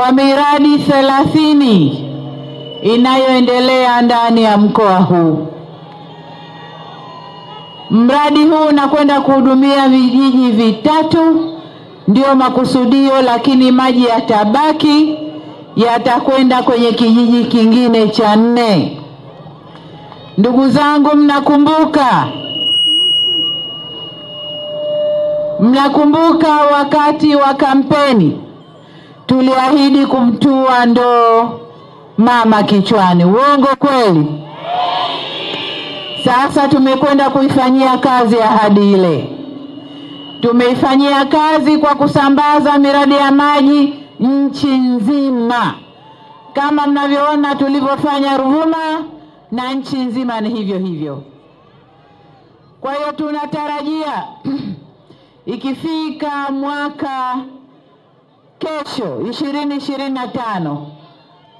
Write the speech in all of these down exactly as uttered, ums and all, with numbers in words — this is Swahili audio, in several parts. kwa miradi thelathini inayoendelea ndani ya mkoa huu. Mradi huu unakwenda kuhudumia vijiji vitatu, ndio makusudio, lakini maji yatabaki, yatakwenda kwenye kijiji kingine cha nne. Ndugu zangu, mnakumbuka mnakumbuka wakati wa kampeni tuliahidi kumtua ndoo mama kichwani, uongo kweli? Sasa tumekwenda kuifanyia kazi ahadi ile. Tumeifanyia kazi kwa kusambaza miradi ya maji nchi nzima. Kama mnavyoona tulivyofanya Ruvuma, na nchi nzima ni hivyo hivyo. Kwa hiyo tunatarajia ikifika mwaka kesho ishirini ishirini na tano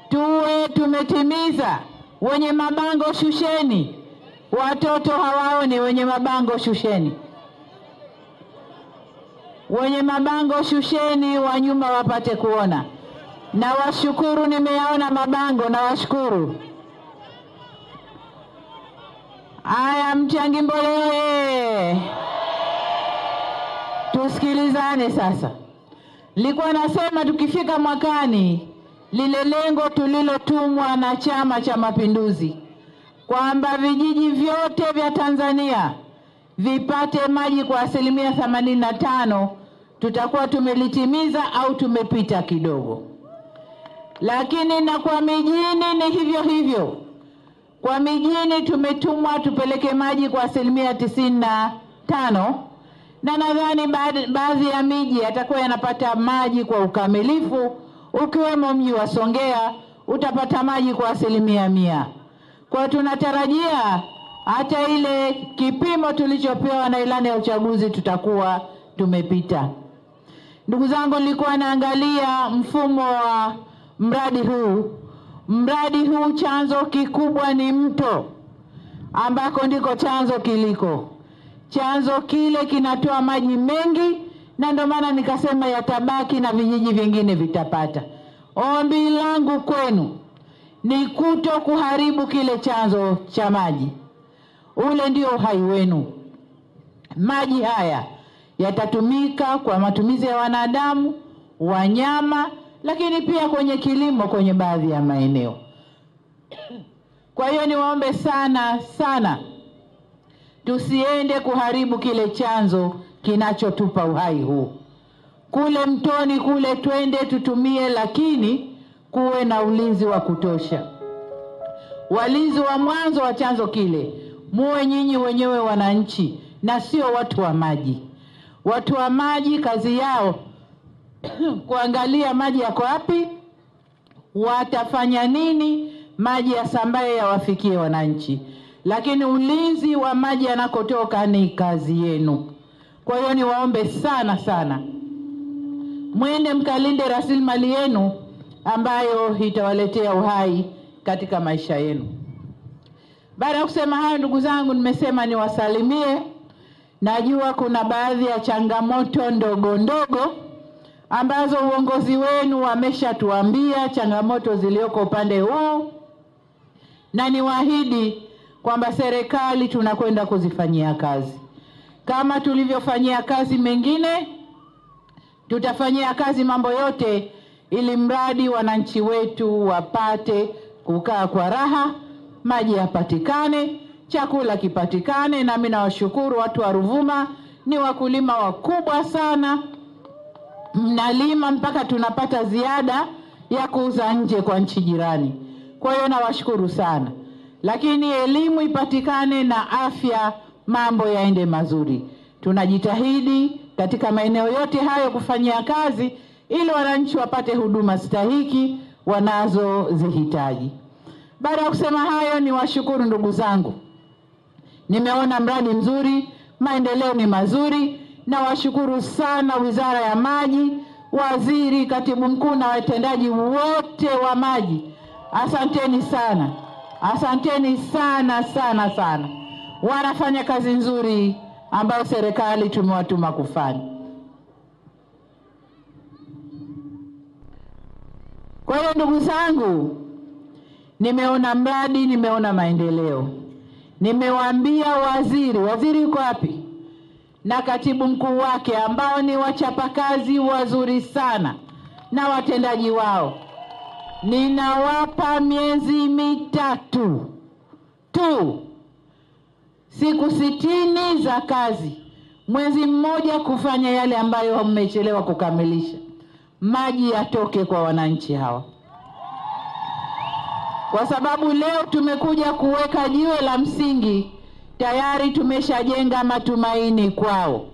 tuwe tumetimiza. Wenye mabango shusheni, watoto hawaoni. Wenye mabango shusheni, wenye mabango shusheni, wa nyuma wapate kuona. Na washukuru, nimeyaona mabango na washukuru. Aya, Mchangimbole, tusikilizane sasa. Nilikuwa nasema tukifika mwakani, lile lengo tulilotumwa na Chama cha Mapinduzi kwamba vijiji vyote vya Tanzania vipate maji kwa asilimia themanini na tano, tutakuwa tumelitimiza au tumepita kidogo. Lakini na kwa mijini ni hivyo hivyo. Kwa mijini tumetumwa tupeleke maji kwa asilimia tisini na tano, na nadhani baadhi ya miji yatakuwa yanapata maji kwa ukamilifu, ukiwemo mji wa Songea utapata maji kwa asilimia mia. Kwa tunatarajia hata ile kipimo tulichopewa na ilani ya uchaguzi tutakuwa tumepita. Ndugu zangu, nilikuwa naangalia mfumo wa mradi huu. Mradi huu chanzo kikubwa ni mto, ambako ndiko chanzo kiliko. Chanzo kile kinatoa maji mengi, na ndio maana nikasema yatabaki na vijiji vingine vitapata. Ombi langu kwenu ni kuto kuharibu kile chanzo cha maji. Ule ndio uhai wenu. Maji haya yatatumika kwa matumizi ya wanadamu, wanyama, lakini pia kwenye kilimo kwenye baadhi ya maeneo. Kwa hiyo niwaombe sana sana tusiende kuharibu kile chanzo kinachotupa uhai huu. Kule mtoni kule twende tutumie, lakini kuwe na ulinzi wa kutosha. Walinzi wa mwanzo wa chanzo kile muwe nyinyi wenyewe wananchi, na sio watu wa maji. Watu wa maji kazi yao kuangalia maji yako wapi, watafanya nini, maji yasambae yawafikie wananchi. Lakini ulinzi wa maji yanakotoka ni kazi yenu. Kwa hiyo niwaombe sana sana mwende mkalinde rasilimali yenu ambayo itawaletea uhai katika maisha yenu. Baada ya kusema hayo, ndugu zangu, nimesema niwasalimie. Najua kuna baadhi ya changamoto ndogo ndogo ambazo uongozi wenu wameshatuambia changamoto zilioko upande huu, na niwaahidi kwamba serikali tunakwenda kuzifanyia kazi. Kama tulivyofanyia kazi mengine, tutafanyia kazi mambo yote ili mradi wananchi wetu wapate kukaa kwa raha, maji yapatikane, chakula kipatikane. Na mimi nawashukuru watu wa Ruvuma, ni wakulima wakubwa sana. Mnalima mpaka tunapata ziada ya kuuza nje kwa nchi jirani. Kwa hiyo nawashukuru sana. Lakini elimu ipatikane na afya, mambo yaende mazuri. Tunajitahidi katika maeneo yote hayo kufanyia kazi ili wananchi wapate huduma stahiki wanazozihitaji. Baada ya kusema hayo, niwashukuru ndugu zangu. Nimeona mradi mzuri, maendeleo ni mazuri, na washukuru sana Wizara ya Maji, waziri, katibu mkuu na watendaji wote wa maji. Asanteni sana. Asanteni sana sana sana. Wanafanya kazi nzuri ambayo serikali tumewatuma kufanya. Kwa hiyo ndugu zangu, nimeona mradi, nimeona maendeleo. Nimewaambia waziri, waziri yuko wapi? Na katibu mkuu wake ambao ni wachapakazi wazuri sana na watendaji wao. Ninawapa miezi mitatu tu, siku sitini za kazi, mwezi mmoja kufanya yale ambayo mmechelewa kukamilisha. Maji yatoke kwa wananchi hawa, kwa sababu leo tumekuja kuweka jiwe la msingi, tayari tumeshajenga matumaini kwao.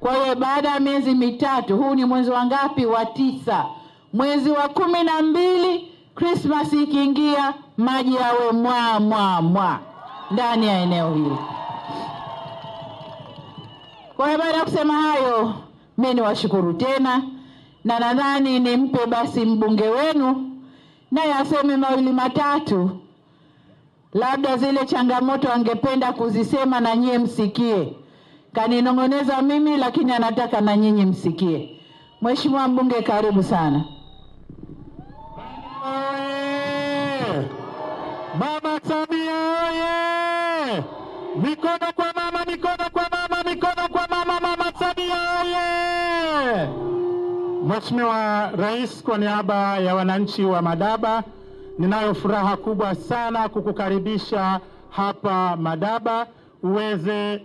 Kwa hiyo baada ya miezi mitatu, huu ni mwezi wa ngapi? Wa tisa. Mwezi wa kumi na mbili, Christmas ikiingia, maji yawe mwa mwa mwa ndani ya eneo hili. Kwa hiyo baada ya kusema hayo, mimi niwashukuru tena, na nadhani nimpe basi mbunge wenu naye aseme mawili matatu, labda zile changamoto angependa kuzisema na nyie msikie. Kaninongoneza mimi, lakini anataka na nyinyi msikie. Mheshimiwa mbunge, karibu sana. Mama Samia oye! Mikono kwa mama, mikono kwa mama, mikono kwa mama, mama Samia oye! Mheshimiwa Rais, kwa niaba ya wananchi wa Madaba, ninayo furaha kubwa sana kukukaribisha hapa Madaba uweze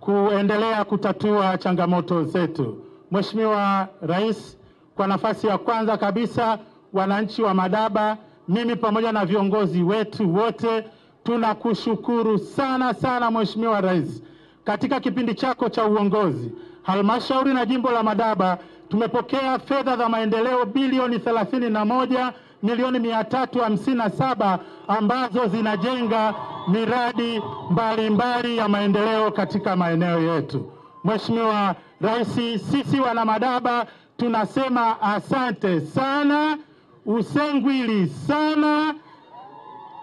kuendelea kutatua changamoto zetu. Mheshimiwa Rais, kwa nafasi ya kwanza kabisa, wananchi wa Madaba, mimi pamoja na viongozi wetu wote tunakushukuru sana sana Mheshimiwa Rais. Katika kipindi chako cha uongozi, halmashauri na jimbo la Madaba tumepokea fedha za maendeleo bilioni thelathini na moja milioni mia tatu hamsini na saba ambazo zinajenga miradi mbalimbali ya maendeleo katika maeneo yetu. Mheshimiwa Rais, sisi wana Madaba tunasema asante sana, usengwili sana.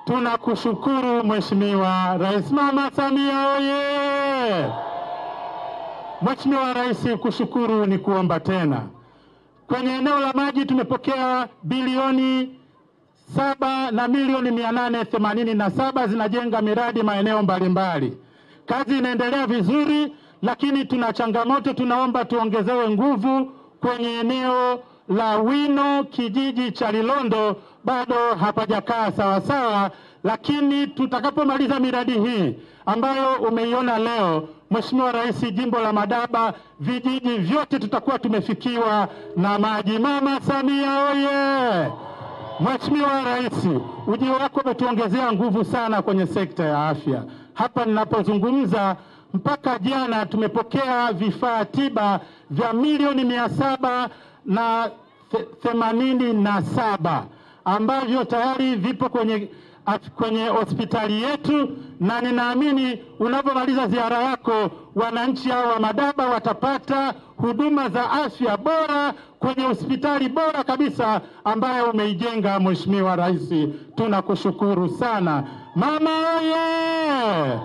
Tunakushukuru Mheshimiwa Rais. Mama Samia oye! Mheshimiwa Rais, kushukuru ni kuomba tena. Kwenye eneo la maji tumepokea bilioni saba na milioni mia nane themanini na saba zinajenga miradi maeneo mbalimbali. Kazi inaendelea vizuri, lakini tuna changamoto, tunaomba tuongezewe nguvu. Kwenye eneo la Wino, kijiji cha Lilondo, bado hapajakaa sawa sawa, lakini tutakapomaliza miradi hii ambayo umeiona leo, Mheshimiwa Rais, jimbo la Madaba vijiji vyote tutakuwa tumefikiwa na maji. Mama Samia oye! Mheshimiwa Rais, ujio wako umetuongezea nguvu sana kwenye sekta ya afya. Hapa ninapozungumza, mpaka jana tumepokea vifaa tiba vya milioni mia saba na themanini na saba ambavyo tayari vipo kwenye kwenye hospitali yetu, na ninaamini unapomaliza ziara yako wananchi hao wa Madaba watapata huduma za afya bora kwenye hospitali bora kabisa ambayo umeijenga Mheshimiwa Rais. Tunakushukuru sana. Mama oye!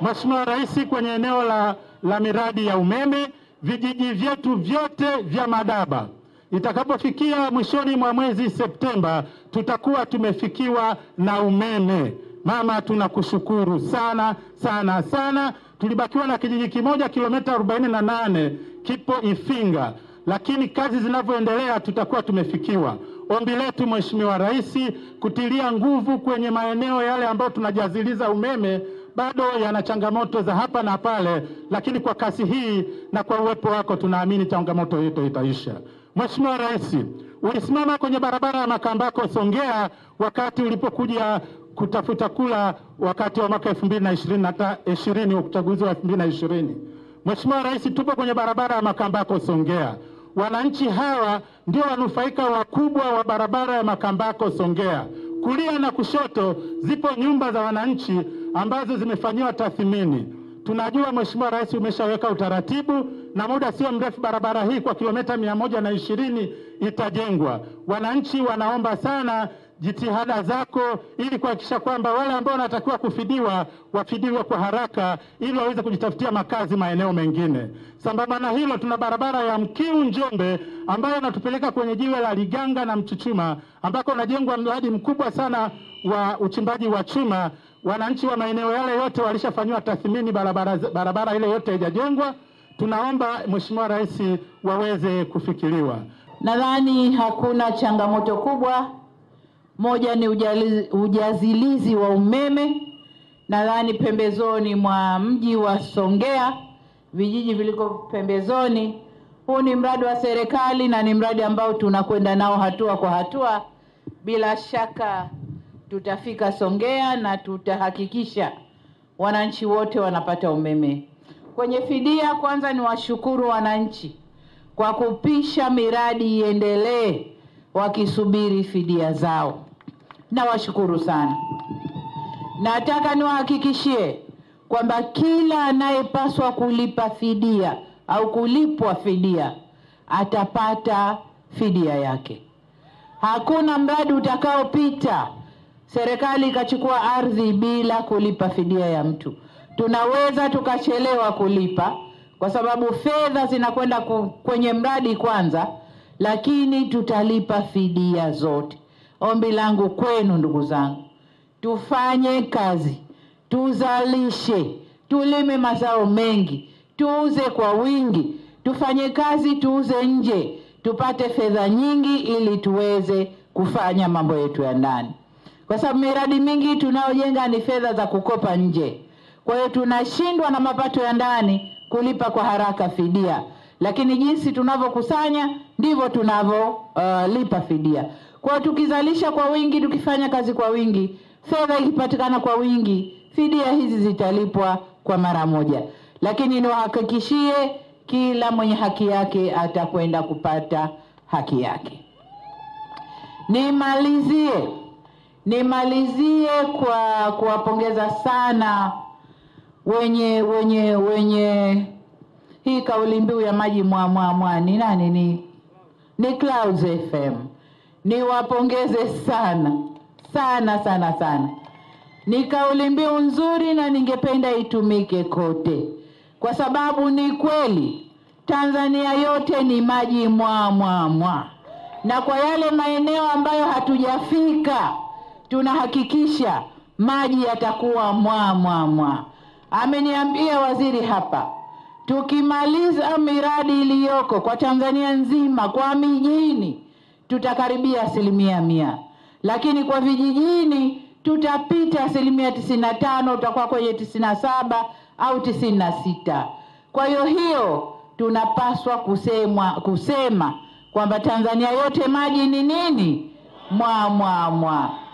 Mheshimiwa Rais, kwenye eneo la, la miradi ya umeme, vijiji vyetu vyote vya Madaba itakapofikia mwishoni mwa mwezi Septemba tutakuwa tumefikiwa na umeme. Mama, tunakushukuru sana sana sana. Tulibakiwa na kijiji kimoja kilomita arobaini na nane kipo Ifinga, lakini kazi zinavyoendelea tutakuwa tumefikiwa. Ombi letu Mheshimiwa Rais, kutilia nguvu kwenye maeneo yale ambayo tunajaziliza umeme, bado yana changamoto za hapa na pale, lakini kwa kasi hii na kwa uwepo wako tunaamini changamoto hiyo itaisha. Mheshimiwa Rais, ulisimama kwenye barabara ya Makambako Songea wakati ulipokuja kutafuta kula wakati wa mwaka elfu mbili na ishirini wa uchaguzi wa elfu mbili na ishirini. Mheshimiwa Rais, tupo kwenye barabara ya Makambako Songea. Wananchi hawa ndio wanufaika wakubwa wa barabara ya Makambako Songea. Kulia na kushoto zipo nyumba za wananchi ambazo zimefanyiwa tathmini. Tunajua Mheshimiwa Rais umeshaweka utaratibu, na muda sio mrefu barabara hii kwa kilomita mia moja na ishirini itajengwa. Wananchi wanaomba sana jitihada zako ili kuhakikisha kwamba wale ambao wanatakiwa kufidiwa wafidiwe kwa haraka ili waweze kujitafutia makazi maeneo mengine. Sambamba na hilo, tuna barabara ya Mkiu Njombe ambayo inatupeleka kwenye jiwe la Liganga na Mchuchuma ambako unajengwa mradi mkubwa sana wa uchimbaji wa chuma. Wananchi wa maeneo yale yote walishafanywa tathmini, barabara barabara ile yote haijajengwa. Tunaomba Mheshimiwa Rais waweze kufikiriwa. Nadhani hakuna changamoto kubwa. Moja ni ujalizi, ujazilizi wa umeme. Nadhani pembezoni mwa mji wa Songea, vijiji viliko pembezoni, huu ni mradi wa serikali na ni mradi ambao tunakwenda nao hatua kwa hatua. Bila shaka tutafika Songea na tutahakikisha wananchi wote wanapata umeme. Kwenye fidia, kwanza ni washukuru wananchi kwa kupisha miradi iendelee wakisubiri fidia zao. Na washukuru sana. Nataka niwahakikishie kwamba kila anayepaswa kulipa fidia au kulipwa fidia atapata fidia yake. Hakuna mradi utakaopita serikali ikachukua ardhi bila kulipa fidia ya mtu. Tunaweza tukachelewa kulipa kwa sababu fedha zinakwenda kwenye mradi kwanza, lakini tutalipa fidia zote. Ombi langu kwenu ndugu zangu, tufanye kazi, tuzalishe, tulime mazao mengi, tuuze kwa wingi, tufanye kazi, tuuze nje, tupate fedha nyingi ili tuweze kufanya mambo yetu ya ndani. Kwa sababu miradi mingi tunayojenga ni fedha za kukopa nje. Kwa hiyo tunashindwa na mapato ya ndani kulipa kwa haraka fidia. Lakini jinsi tunavyokusanya ndivyo tunavyolipa uh, fidia. Kwa tukizalisha kwa wingi, tukifanya kazi kwa wingi, fedha ikipatikana kwa wingi, fidia hizi zitalipwa kwa mara moja. Lakini niwahakikishie kila mwenye haki yake atakwenda kupata haki yake. Nimalizie Nimalizie kwa kuwapongeza sana wenye wenye wenye hii kauli mbiu ya maji mwa mwa mwa ni nani ni ni Clouds F M. Niwapongeze sana sana sana sana. Ni kauli mbiu nzuri na ningependa itumike kote, kwa sababu ni kweli Tanzania yote ni maji mwa mwa mwa, na kwa yale maeneo ambayo hatujafika tunahakikisha maji yatakuwa mwa mwa mwa. Ameniambia waziri hapa, tukimaliza miradi iliyoko kwa Tanzania nzima kwa mijini tutakaribia asilimia mia, lakini kwa vijijini tutapita asilimia tisini na tano, utakuwa kwenye tisini na saba au tisini na sita. Kwa hiyo hiyo tunapaswa kusema kusema kwamba Tanzania yote maji ni nini? Mwa mwa mwa.